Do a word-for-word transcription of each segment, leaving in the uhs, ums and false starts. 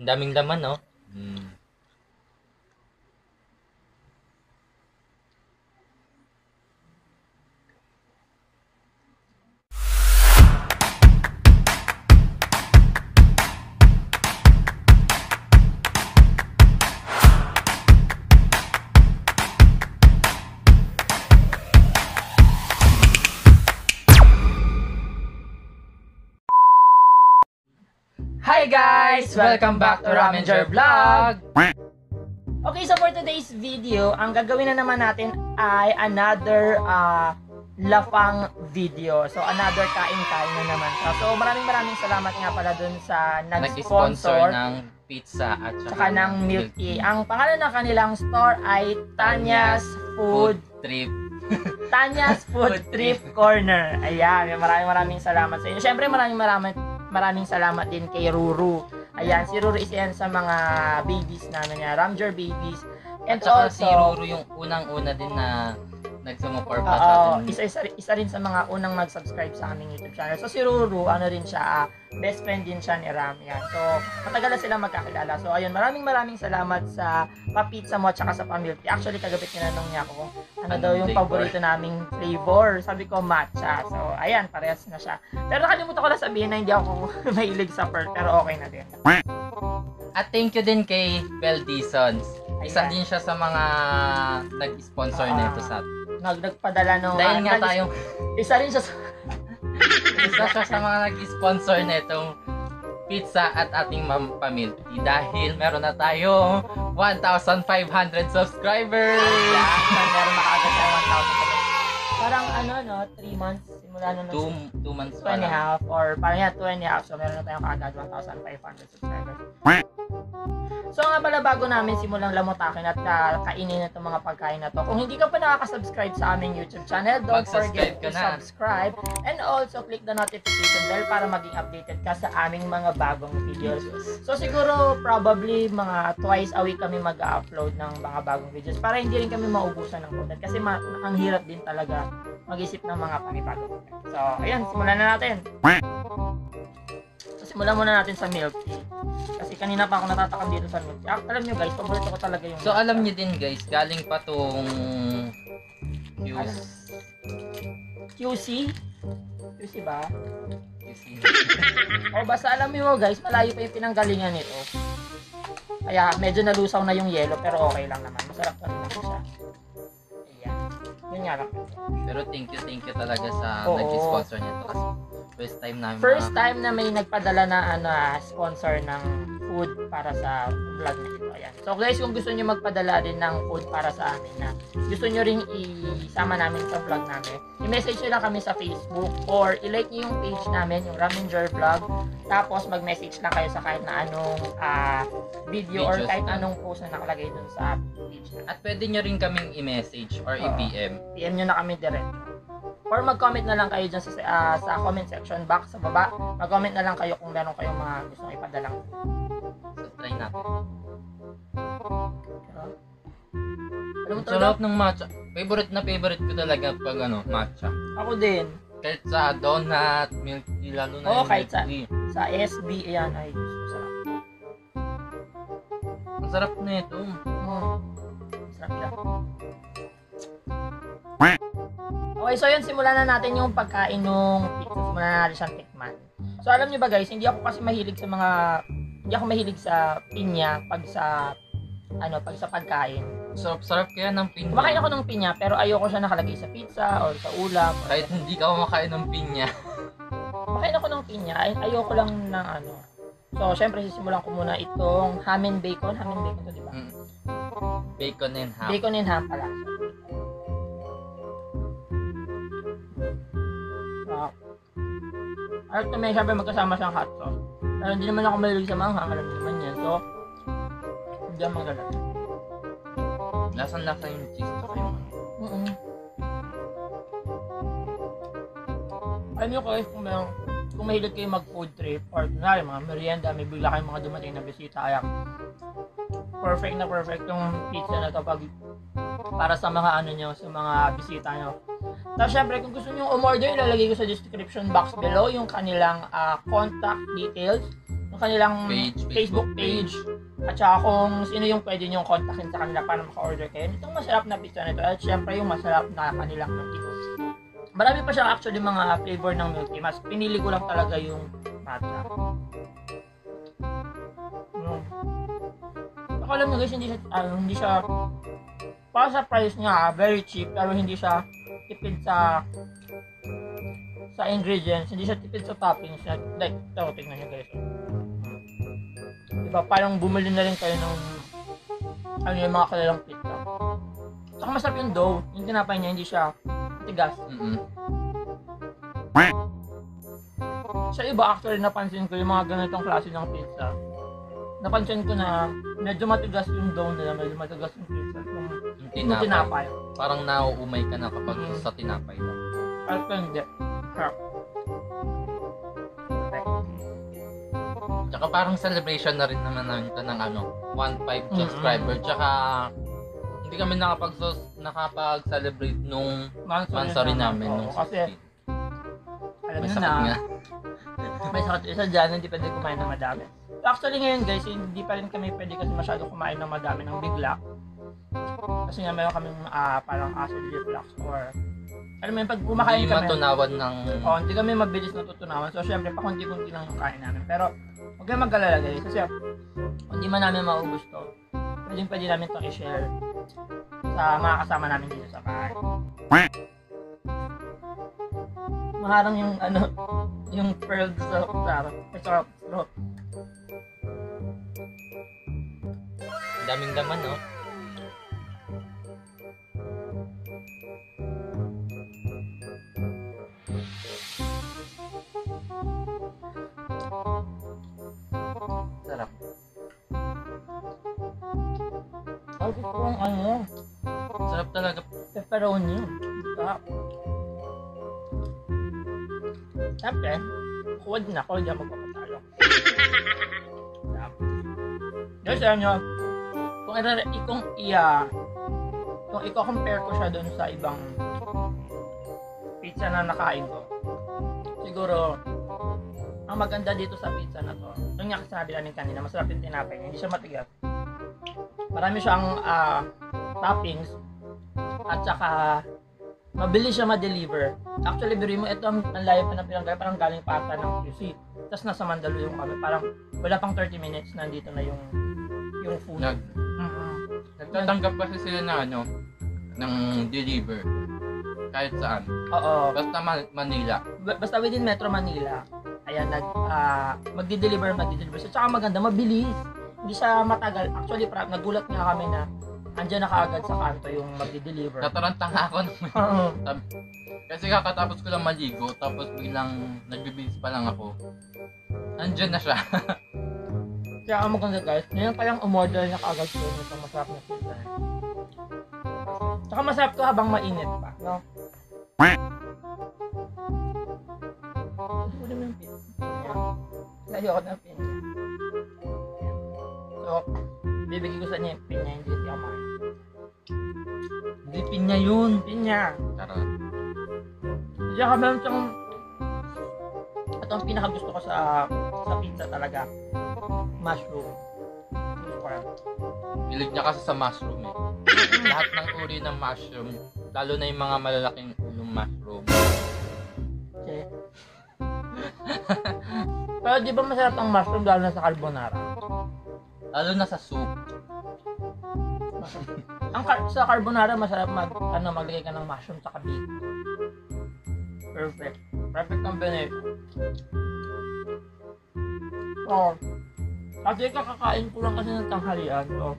Ang daming laman, no? Hmm. Hi guys! Welcome back to RamGherVlog! Okay, so for today's video, ang gagawin na naman natin ay another uh, lapang video. So another kain-kain na naman. So maraming maraming salamat nga pala dun sa nag-sponsor ng pizza at saka ng milk tea. Ang pangalan ng kanilang store ay Tanya's Food Trip. Tanya's Food Trip Corner. Ayan, maraming maraming salamat sa inyo. Siyempre maraming maraming Maraming salamat din kay Ruru. Ayan, si Ruru is yan sa mga babies namin niya, RamGher babies. And saka also, si Ruru yung unang-una din na nagsumuporta uh, sa atin. Isa, isa, isa rin sa mga unang mag-subscribe sa aming YouTube channel. So si Ruru, ano rin siya, uh, best friend din siya ni Ram. Yan. So matagal na silang magkakilala. So ayun, maraming maraming salamat sa papitsa mo at saka sa pamilya. Actually, kagabit tinanong niya ako kung ano daw yung paborito naming flavor. Sabi ko, matcha. So ayan, parehas na siya. Pero nakalimutan ko lang sabihin na hindi ako mahilig sa pearl. Pero okay na din. At thank you din kay Belty Sons. Isa din siya sa mga nag-sponsor uh, nito sa atin. Nagpadala ng... Dahil uh, nga tayong... Isa rin siya sa... isa siya sa mga nag-sponsor nitong pizza at ating pamilya. Dahil meron na tayong one thousand five hundred subscribers! Yeah, meron na kaagad tayo one thousand. Parang ano, no? three months? Simula na nung... two months pa lang. Or parang yan, two and a half. So meron na tayong kaagad one thousand five hundred subscribers. So nga pala, bago namin simulang lamutakin at uh, kainin na itong mga pagkain na to, kung hindi ka pa nakakasubscribe sa aming YouTube channel, don't forget to na. subscribe and also click the notification bell para maging updated ka sa aming mga bagong videos. So siguro probably mga twice a week kami mag-upload ng mga bagong videos para hindi rin kami maubusan ng content kasi ang hirap din talaga mag-isip ng mga panibagong content. So ayan, simulan na natin. So simulan muna natin sa milk tea. Kasi kanina pa ako natatakam dito sa milk tea. Alam nyo guys, paborito ko talaga yung... So alam nyo din guys, galing pa tong Q C. Q C ba? Q C. O basta alam nyo guys, malayo pa yung pinanggalingan nito. Kaya medyo nalusaw na yung yellow, pero okay lang naman. Masarap pa rin lang siya. Ayan. Yun nga lang. Pero thank you, thank you talaga sa nag-sponsor nito kasi first time namin First time na may nagpadala na ano, sponsor ng food para sa vlog na ito. Ayan. So guys, kung gusto niyo magpadala din ng food para sa amin na gusto niyo ring isama namin sa vlog namin, i-message nyo lang kami sa Facebook or i-like niyo yung page namin, yung RamGherVlog. Tapos mag-message lang kayo sa kahit na anong uh, video Videos or kahit na. anong post na nakalagay dun sa page namin. At pwede niyo rin kaming i-message or uh, i-P M. P M nyo na kami direct. Or mag-comment na lang kayo dyan sa, uh, sa comment section box sa baba. Mag-comment na lang kayo kung meron kayong mga gusto nang ipadalang. So, try natin. Alam mo, sarap ng matcha. Favorite na favorite ko talaga pag ano, matcha. Ako din. Kahit sa donut, milk tea, lalo na oh, yung kahit sa, sa S B, ayan, ay sarap. Ang sarap na ito. Oh, sarap na. Okay, so yun, simulan na natin yung pagkain ng pizza. Simulan na natin siyang tikman. So alam nyo ba guys, hindi ako kasi mahilig sa mga, hindi ako mahilig sa pinya pag sa, ano, pag sa pagkain. Sarap-sarap kaya ng pinya. Kumakain ako ng pinya, pero ayoko siya nakalagay sa pizza or sa ulam. Or kahit hindi ka kumakain ng pinya. Kumakain ako ng pinya, ay ayoko lang ng ano. So syempre, sisimulan ko muna itong ham and bacon. Ham and bacon to, di ba? Mm. Bacon and ham. Bacon and ham pala. At may sabi magkasama siyang hot sauce. Pero hindi naman ako mahilig sa manghang, alam naman niya. So, hindi ang magalat. Lasan-lasa yung cheese to kayo. Mm-mm. Alam niyo guys, kung, may, kung mahilig kayo mag-food trip or kunwari mga merienda, may bigla kayong mga dumating na bisita, ayan. Perfect na perfect yung pizza na to pag para sa mga ano niyo, sa mga bisita niyo. Tapos syempre, kung gusto nyo umorder, ilalagay ko sa description box below yung kanilang uh, contact details kanilang page, Facebook, Facebook page, at saka kung sino yung pwede niyong kontakin sa kanila para maka-order kayo. Itong masarap na pizza nito at syempre yung masarap na kanilang milky mas. Marami pa siyang actually mga flavor ng milky mas. Pinili ko lang talaga yung matcha. Hmm. Ako alam nyo guys, hindi siya, uh, hindi siya, para sa price niya, very cheap, pero hindi siya tipid sa sa ingredients, hindi siya tipid sa toppings. Like, ito, tignan nyo guys. Diba, parang bumili na rin kayo ng ano yung mga kalalang pizza. Saka masarap yung dough, yung tinapay niya, hindi siya tigas. Mm-hmm. Sa iba, actually, napansin ko yung mga ganitong klase ng pizza. Napansin ko na medyo matigas yung dough nila, medyo matigas yung pizza. Yung, yung tinapay. tinapay. Parang nauumay ka na kapag mm-hmm. sa tinapay lang. Parang hindi. Tsaka parang celebration na rin naman namin ito ng ano, one point five subscriber. Mm-hmm. Tsaka hindi kami nakapag-celebrate nung monthsary namin. Oo, nung kasi alam nyo na, may sakit isa dyan, hindi pwede kumain ng madami. Actually ngayon guys, hindi pa rin kami pwede kasi masyado kumain ng madami ng bigla. Kasi nga meron kaming uh, parang acid reflux or alam mo yun, pag kumakain kami, matunawan ng... Oo, hindi kami mabilis natutunawan. So, syempre, pakunti-kunti lang yung kain namin. Pero, huwag kayong mag-alala guys. Kasi, hindi man namin maubos to, pwede pwede namin to i-share sa mga kasama namin dito sa bahay. Maharang yung, ano, yung pearl sa sarap. Sarap, sarap. Daming daman, no? Ang ano, sarap talaga pepperoni. Sarap. Siyempre, kuwad na ako, hindi ako magpapatalo. Sarap. Guys, alam nyo, kung, kung i-compare ko siya doon sa ibang pizza na nakain ko, siguro, ang maganda dito sa pizza na to, yung nga kasabi namin kanina, masarap yung tinapay niya, hindi siya matigas. Marami siyang uh, toppings at saka mabilis siya ma-deliver. Actually, biruin mo, ito ang layo pa na pinanggay, parang galing pa ata ng Q C. Tapos nasa Mandaluyong kami, parang wala pang thirty minutes, nandito na yung yung food. Nag, uh-huh. Nagtatanggap kasi sila na ano, ng deliver, kahit saan. Oo. Basta Man- Manila. B- basta within Metro Manila, ayan, nag, uh, magdi-deliver, magdi-deliver. At saka maganda, mabilis. Hindi siya matagal. Actually, pra, nagulat nga kami na andyan na kaagad sa kanto yung magdi-deliver. Nataranta nga ako naman. Kasi kakatapos ko lang maligo, tapos biglang nagbibihis pa lang ako. Andyan na siya. Kaya ang maganda guys, ngayon pa lang umorder na kaagad siya yung masarap na pizza. Tsaka masarap to habang mainit pa, no? Uli mo yung pizza. Layo ako ng pizza. So, bibigyan ko sa niya yung pinya, hindi siya kumain. Hindi pinya yun, pinya. Charot. Diyan ka meron siyang... Ito ang pinakagusto ko sa sa pizza talaga. Mushroom. Bilig niya kasi sa mushroom eh. Lahat ng uri ng mushroom, lalo na yung mga malalaking ulong mushroom. Okay. Pero di ba masarap ang mushroom lalo na sa carbonara? Lalo na sa soup. Ang car- sa carbonara masarap mag ano maglagay ka ng mushroom sa bacon. Perfect. Perfect combination. Oh. Kasi kakakain ko lang kasi ng tanghalian. So,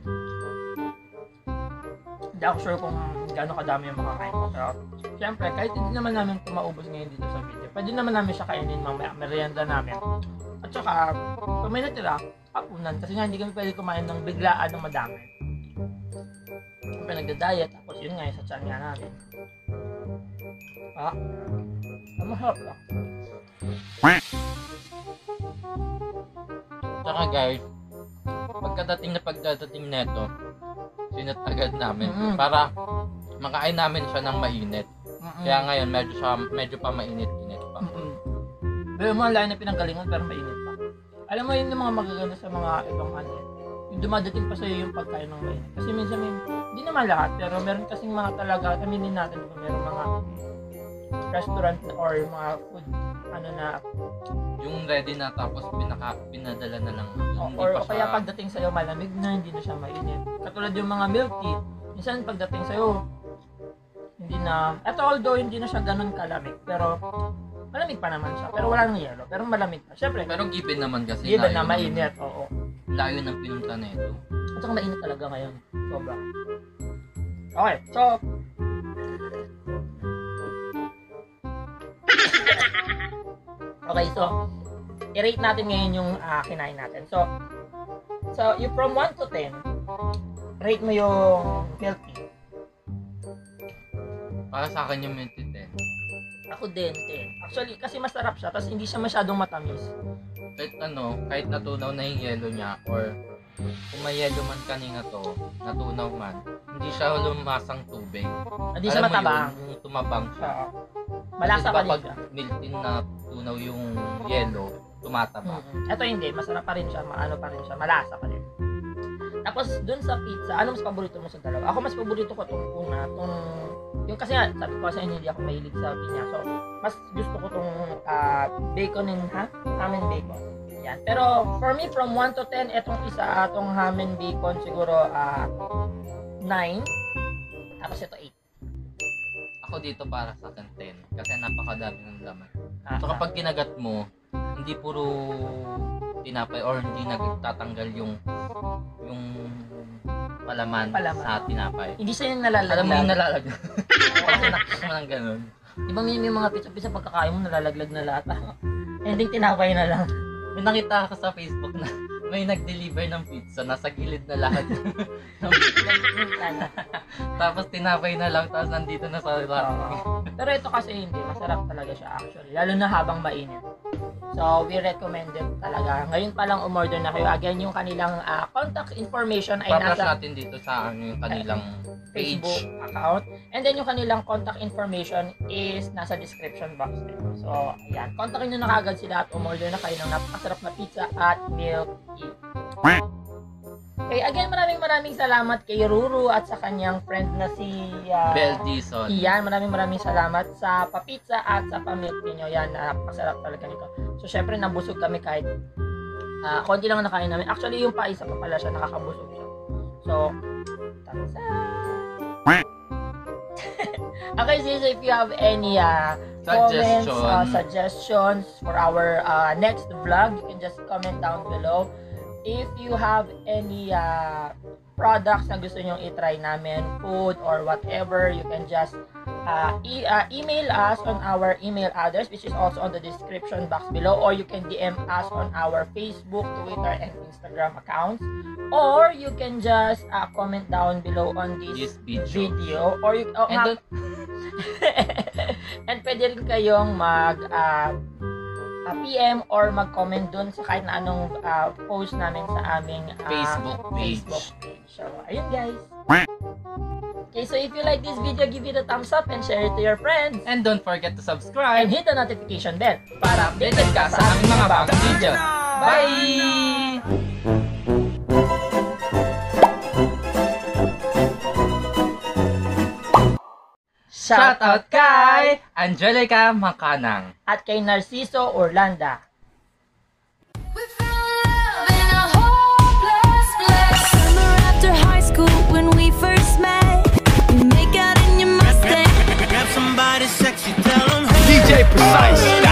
hindi ako sure kung gaano kadami yung makakain ko. Pero siyempre, kahit hindi naman namin kumaubos ngayon dito sa video, pwede naman namin siya kainin mamaya. Merienda namin. At saka, kung may natira, hapunan, kasi nga hindi kami pwede kumain ng biglaan ng madami. Siyempre nagda-diet, tapos yun nga yung sa tiyan nga natin. Ah, masarap lang. Tsaka guys, pagkadating na pagdadating neto, sinat agad namin mm-hmm. para makain namin siya ng mainit. Mm-hmm. Kaya ngayon medyo, siya, medyo pa mainit-init pa. Mm-hmm. Pero yung mga lain na pinanggalingan pero mainit. Alam mo, yun yung mga magaganda sa mga ibang ano, yung dumadating pa sa'yo yung pagkain ng ganyan. Kasi minsan, hindi naman lahat, pero meron kasing mga talaga, aminin natin kung meron mga restaurant or mga food, ano na, yung ready na tapos pinaka, pinadala na lang. O, or pa kaya siya... pagdating sa'yo malamig na, hindi na siya mainit. Katulad yung mga milk tea, minsan pagdating sa'yo, hindi na, eto although hindi na siya ganun kalamig, pero malamig pa naman siya, pero wala nang yelo, pero malamig pa. Siyempre, pero given naman kasi. Given na mainit, oo. Layo ng pinunta na ito. At saka mainit talaga ngayon, sobra. Okay, so, okay, so, i-rate natin ngayon yung uh, kinain natin. So, so you from one to ten, rate mo yung milk tea. Para sa akin yung milk tea, ten. Ako din, ten. Actually, kasi masarap siya, tapos hindi siya masyadong matamis. Kahit ano, kahit natunaw na yung yelo niya, or kung may yelo man kanina to, natunaw man, hindi siya lumasang tubig. Hindi siya matabang. Alam mo yun, tumabang siya. Malasa pa pag milk tea na tunaw yung yelo, tumataba. Mm-hmm. Ito hindi, masarap pa rin siya, maano pa rin siya, malasa pa rin. Tapos dun sa pizza, ano mas paborito mo sa dalawa? Ako mas paborito ko tong una, tong yung kasi nga, sabi ko kasi hindi ako mahilig sa pinyaso. Mas gusto ko tong uh, bacon and ha? Ham and bacon. Yan. Pero for me from one to ten, etong isa, atong ham and bacon siguro uh, nine. Tapos ito eight. Ako dito para sa akin ten kasi napakadami ng laman. Ah, so kapag kinagat mo, hindi puro tinapay or hindi nagtatanggal yung yung palaman, palaman. sa tinapay. Hindi siya yung nalalaglag. Alam mo yung nalalaglag. Kasi nakikita mo ng ganun. Di ba may, may mga pizza-pizza pagkakain mo nalalaglag na lahat? Ending tinapay na lang. May nakita ako sa Facebook na may nag-deliver ng pizza, nasa gilid na lahat. Tapos tinapay na lang, tapos nandito na sa lahat. Pero ito kasi hindi, masarap talaga siya actually, lalo na habang mainit. So we recommend it talaga. Ngayon pa lang umorder na kayo. Again, yung kanilang uh, contact information ay Papras nasa natin dito sa yung kanilang page. Facebook account. And then yung kanilang contact information is nasa description box nito. So ayan, kontakin nyo na kaagad sila at umorder na kayo ng napakasarap na pizza at milk tea. Okay, again, maraming maraming salamat kay Ruru at sa kanyang friend na si uh, Belty Sons. Iyan, maraming maraming salamat sa papitsa at sa pamilk niyo. Yan, napakasarap talaga nito. So, syempre, nabusog kami kahit uh, konti lang nakain namin. Actually, yung paisa pa pala siya, nakakabusog siya. So, thumbs up! Okay, sis, if you have any uh, comments, uh, suggestions for our uh, next vlog, you can just comment down below. If you have any uh, products na gusto nyong itry namin, food or whatever, you can just uh, e uh, email us on our email address which is also on the description box below, or you can D M us on our Facebook, Twitter, and Instagram accounts, or you can just uh, comment down below on this, this video. video or you oh, and, and pwede rin kayong mag uh, Uh, P M or mag-comment dun sa kahit na anong uh, post namin sa aming uh, Facebook page. Facebook page. So, ayun guys. Okay, so if you like this video, give it a thumbs up and share it to your friends. And don't forget to subscribe. And hit the notification bell para updated ka sa aming mga bagong video. Bye! Shout out kay Angelica Macanang at kay Narciso Orlanda. D J Precise.